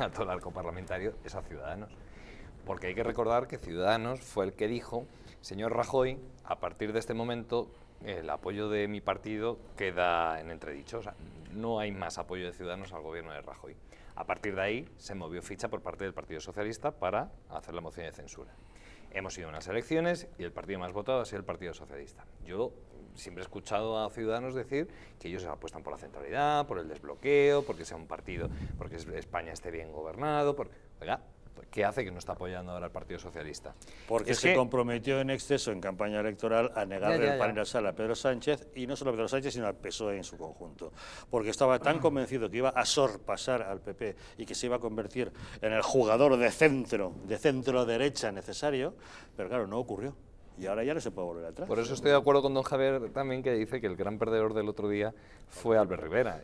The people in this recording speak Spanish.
a todo el arco parlamentario es a Ciudadanos. Porque hay que recordar que Ciudadanos fue el que dijo: señor Rajoy, a partir de este momento el apoyo de mi partido queda en entredicho. O sea, no hay más apoyo de Ciudadanos al gobierno de Rajoy. A partir de ahí se movió ficha por parte del Partido Socialista para hacer la moción de censura. Hemos ido a unas elecciones y el partido más votado ha sido el Partido Socialista. Yo siempre he escuchado a Ciudadanos decir que ellos apuestan por la centralidad, por el desbloqueo, porque sea un partido, porque España esté bien gobernado. Oiga, ¿qué hace que no está apoyando ahora el Partido Socialista? Porque se comprometió en exceso en campaña electoral a negarle el pan y la sal a Pedro Sánchez, y no solo a Pedro Sánchez, sino al PSOE en su conjunto. Porque estaba tan convencido que iba a sorpasar al PP y que se iba a convertir en el jugador de centro-derecha necesario, pero claro, no ocurrió. Y ahora ya no se puede volver atrás. Por eso estoy de acuerdo con don Javier también, que dice que el gran perdedor del otro día fue Albert Rivera.